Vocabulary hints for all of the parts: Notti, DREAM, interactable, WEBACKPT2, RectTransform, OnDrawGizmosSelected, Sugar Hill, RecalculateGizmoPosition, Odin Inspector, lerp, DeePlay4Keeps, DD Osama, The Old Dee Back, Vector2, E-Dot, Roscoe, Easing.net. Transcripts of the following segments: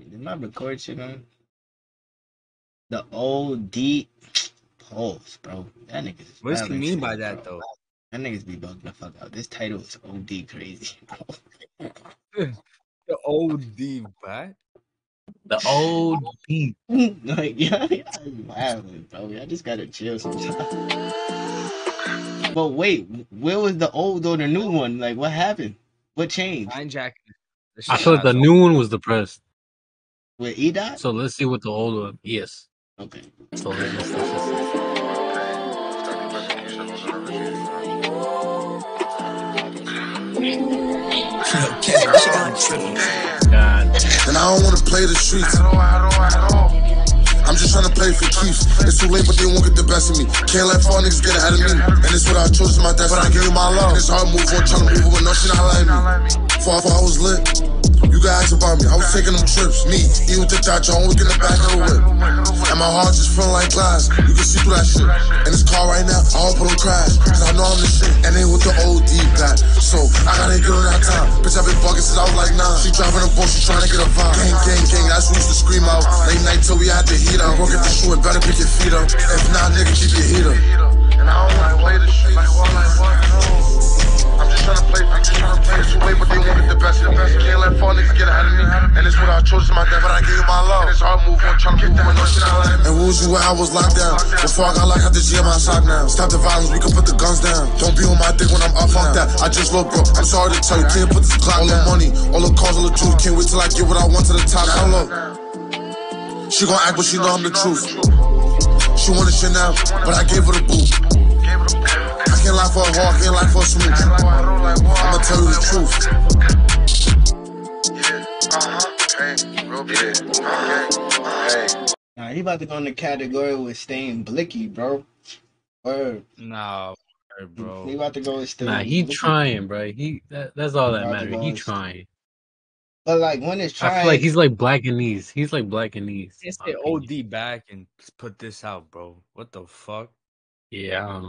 Did my record shit on? The old deep pulse, bro. That nigga's. What's he mean by that, bro, though? That niggas be bugging the fuck out. This title is OD crazy, bro. The OD, what? The OD. Like, yeah, I'm wilding, bro. I just gotta chill sometimes. But wait, where was the old or the new one? Like, what happened? What changed? I thought the new one was depressed. With E-Dot? So let's see what the old one. Yes. Okay. So let's see. And I don't want to play the streets. I'm just trying to play for keeps. It's too late, but they won't get the best of me. Can't let four niggas get ahead of me. And it's what I chose, my death, but I gave you my love. And it's hard to move on, trying to move on, but nothing I like me. For I was lit. You guys about me, I was taking them trips. Me, he with the touch, I always get the back of the whip. And my heart just feeling like glass. You can see through that shit. And this car right now, I hope it don't crash. Cause I know I'm the shit. And they with the OD back. So I gotta get on that time. Bitch, I've been bugging since I was like 9. She driving a boat, she trying to get a vibe. Gang, gang, gang, that's who used to scream out. Late night till we had the heat up. Go get the shoe and better pick your feet up. If not, nigga, keep your heat up. And I don't wanna play the streets. I'm just trying to play it's way, but they wanted the best. Can't let four niggas get ahead of me. And it's what I chose in my death, but I gave you my love. And it's hard move on, trying to get that and who was you when I was locked down? Before I got locked, I had to G in my sock now. Stop the violence, we can put the guns down. Don't be on my dick when I'm up on that. I just look, bro, I'm sorry to tell you. Can't put this clock all the money, all the cars, all the truth. Can't wait till I get what I want to the top. Hell up. She gon' act, but she know I'm the truth. She wanted shit now, but I gave her the boot. Can't lie for a hard, can't lie for a smooth. I'ma tell you the truth. Nah, he about to go in the category with staying blicky, bro. Word. No, bro. He about to go with staying. Nah, he blicky. Trying, bro. That's all that matters. He trying. But like when it's trying, I feel like he's like blacking these. He's like blacking these. It's the OD back and put this out, bro. What the fuck? Yeah.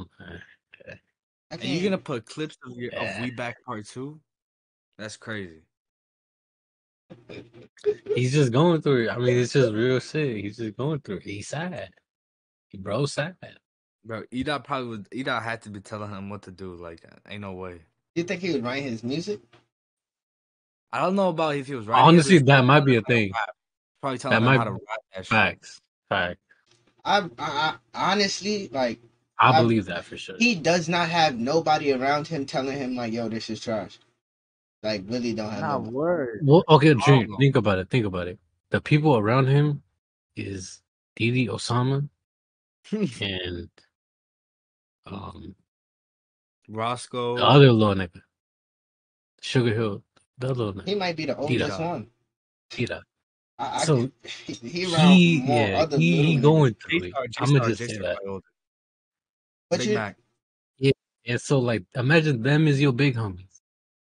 Are you gonna put clips of your of We Back Part 2? That's crazy. He's just going through it. I mean, it's just real shit. He's just going through it. He's sad. Bro, sad. Bro, E-Dot probably would. E-Dot had to be telling him what to do like that. Ain't no way. You think he would write his music? I don't know about if he was writing. Honestly, that might be a thing. Probably telling him how to write that shit. Facts. Facts. I honestly like. I believe that for sure. He does not have nobody around him telling him like, "Yo, this is trash." Like, really don't have. Not word. Well, okay, Dream. Oh. Think about it. Think about it. The people around him is DD Osama and Roscoe. The other little nigga, Sugar Hill. That little nigga. He might be the oldest one. Tita. So he going through it. I'm gonna just say that. But yeah, so like imagine them as your big homies.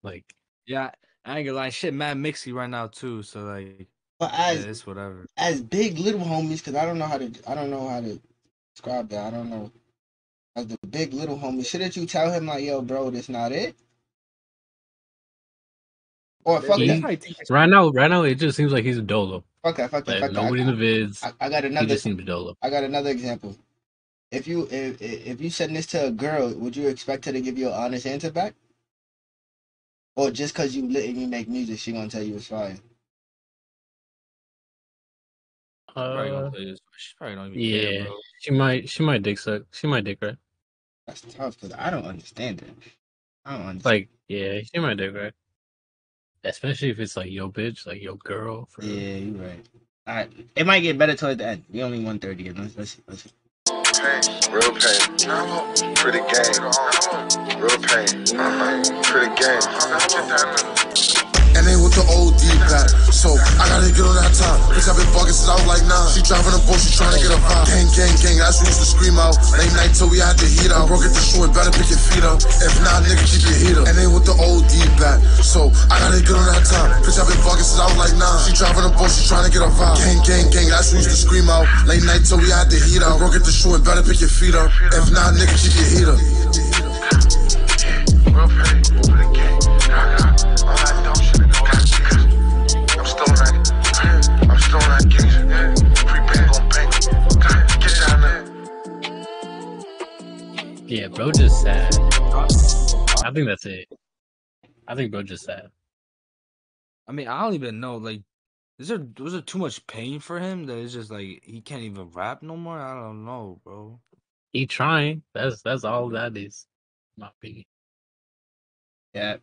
Like yeah, I ain't gonna lie, shit mad mixy right now too, so like but as yeah, it's whatever. As big little homies, cause I don't know how to describe that. I don't know. As the big little homie, shouldn't you tell him like, yo, bro, that's not it? Or fuck that. Right now it just seems like he's a dolo. Fuck that. Nobody in the vids. I got another example. If you send this to a girl, would you expect her to give you an honest answer back? Or just because you lit and you make music, she gonna tell you it's fire? She probably don't even care, bro. She might dick suck. She might dick right. That's tough because I don't understand it. Like yeah, she might dick right. Especially if it's like yo bitch, like yo girl. Yeah, you're right. All right, it might get better towards the end. We only 130. Let's see. Pain, real pain, pretty game, real pain, pretty game. And they with the OD back, so I gotta get on that time. Bitch, I've been bugging since I was like 9. She driving a boat, she trying to get a vibe. Gang, gang, gang, that's who used to scream out. Late night till we had the heat up. Bro, get the shoe and better pick your feet up. If not, nigga, keep your heat up. And they with the OD back, so I gotta get on that time. Bitch, I've been bugging since I was like 9. She driving a boat, she trying to get a vibe. Gang, gang, gang, that's who used to scream out. Late night till we had the heat up. Bro, get the shoe and better pick your feet up. If not, nigga, keep your heat up. I'm still running. Bro just sad. I think that's it. I think bro just sad. I mean, I don't even know. Like, was there too much pain for him that it's just like he can't even rap no more? I don't know, bro. He trying. That's all that is. My opinion. Yeah,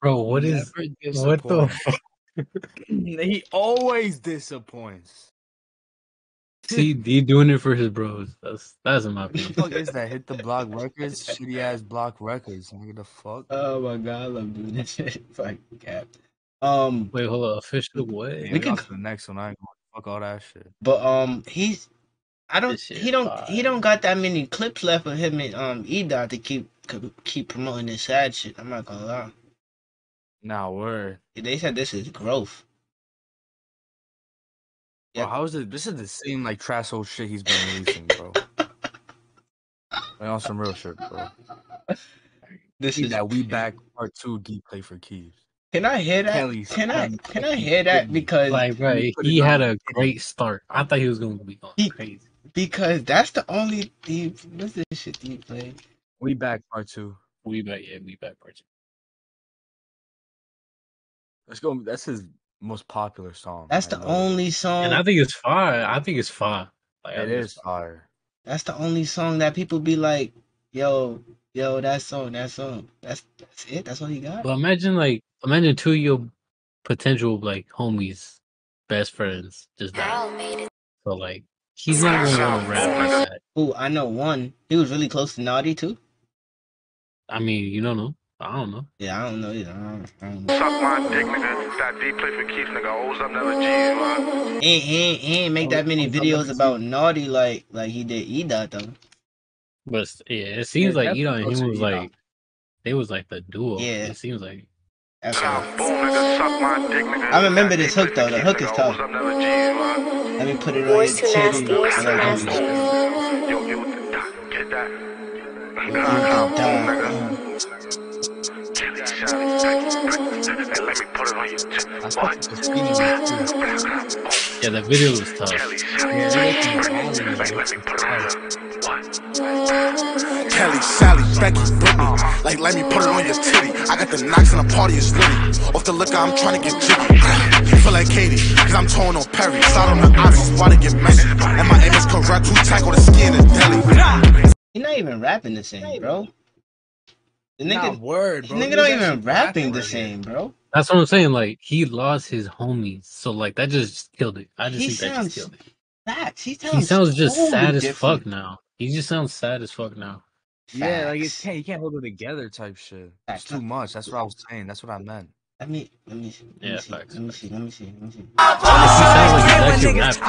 bro. What is what the? He always disappoints. See, D doing it for his bros. That's in my opinion. What the fuck is that? Hit the block records, shitty ass block records. Nigga, the fuck. Oh my god, I love doing that shit. Fuck cap. Wait, hold on. Official what? Yeah, we can go to the next one. I ain't gonna fuck all that shit. But he don't got that many clips left of him and E-Dot to keep promoting this sad shit. I'm not gonna lie. Nah, word. They said this is growth. Yeah, how is it? This is the same like trash old shit he's been releasing, bro. Like on some real shit, bro. This is that we back part 2 DeePlay4Keeps. Can I hear that? Can I hear that? Because like, bro, he had a great start. I thought he was gonna be going crazy because that's the only deep. What's this shit DeePlay? We back part 2. We back part 2. Let's go. That's his most popular song. That's the only song, and I think it's fire. Like, it is fire. That's the only song that people be like, yo, that song. That's it. That's all you got. But imagine two of your potential like homies, best friends, just died. So like, he's not gonna rap like that. Ooh, I know one. He was really close to Notti too. I mean, you don't know. I don't know. Yeah, I don't know either. I don't know. Suck my dick, nigga. That DeePlay4Keeps, nigga. Always up another G, man. He ain't make that many videos about Notti like he did E-Dot though. But yeah, it seems like E-Dot and him was like they was like the duo. Yeah, it seems like. I remember this hook though. The hook is tough. Let me put it on his chin. Yeah, the video was tough. Kelly, Sally, Becky, Britney. Like, let me put it on your titty. I got the knocks and the party is litty. Off the liquor, I'm trying to get jiggy. Feel like Katie, cause I'm torn on Perry. Side on the oxys, why they get messy. And my aim is correct, who tackle the skin and deli. You're not even rapping the same, bro. The nigga, word, bro. The nigga not even rapping the same, bro. That's what I'm saying. Like he lost his homies, so like that just killed it. I just think that just killed it. Facts. He sounds just sad as fuck now. He just sounds sad as fuck now. Yeah, like it's, hey, you can't hold it together type shit. It's too much. That's what I was saying. That's what I meant. Let me see. I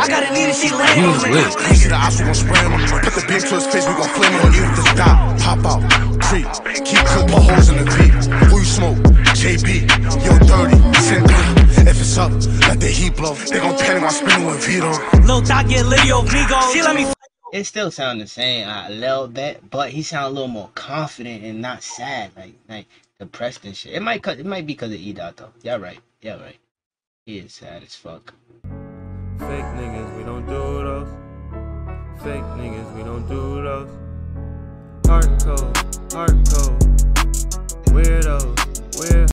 gotta need it, she laid on me. I was gonna spray him. Put the bitch to his face, we gon' flame him. You have to stop, pop out, creep. Keep cool, put holes in the creep. Who you smoke? JB, yo, dirty, send me. If it's up, let the heat blow. They gon' panic my spinning with Vito. Lil Doc get Leo Vigo. She let me. It still sound the same a little bit, but he sound a little more confident and not sad, like. Depressed and shit. It might be because of E-Dot though. Yeah, right. He is sad as fuck. Fake niggas, we don't do those. Fake niggas, we don't do those. Hardcore, weirdos, weird.